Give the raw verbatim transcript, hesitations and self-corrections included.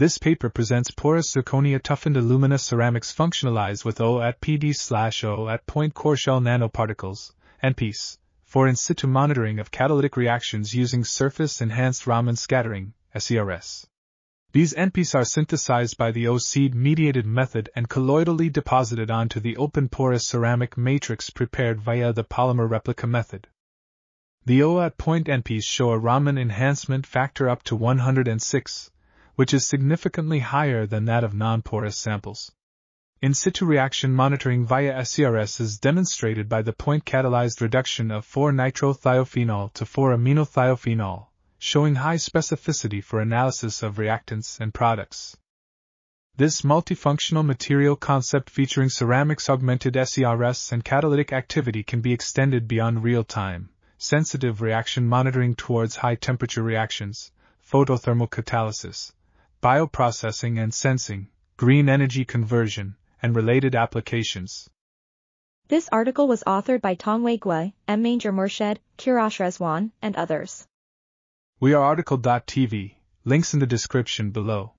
This paper presents porous zirconia toughened alumina ceramics functionalized with O at P D slash O at point core shell nanoparticles, N P C s, for in situ monitoring of catalytic reactions using surface enhanced Raman scattering, S E R S. These N P C s are synthesized by the O-seed-mediated method and colloidally deposited onto the open porous ceramic matrix prepared via the polymer replica method. The O-at-point N P C s show a Raman enhancement factor up to one hundred six, which is significantly higher than that of non-porous samples. In situ reaction monitoring via S E R S is demonstrated by the point-catalyzed reduction of four nitro thiophenol to four amino thiophenol, showing high specificity for analysis of reactants and products. This multifunctional material concept featuring ceramics augmented S E R S and catalytic activity can be extended beyond real-time, sensitive reaction monitoring towards high-temperature reactions, photothermal catalysis, bioprocessing and sensing, green energy conversion, and related applications. This article was authored by Tongwei Guo, M. Mangir Murshed, Kurosch Rezwan, and others. We are article dot T V, links in the description below.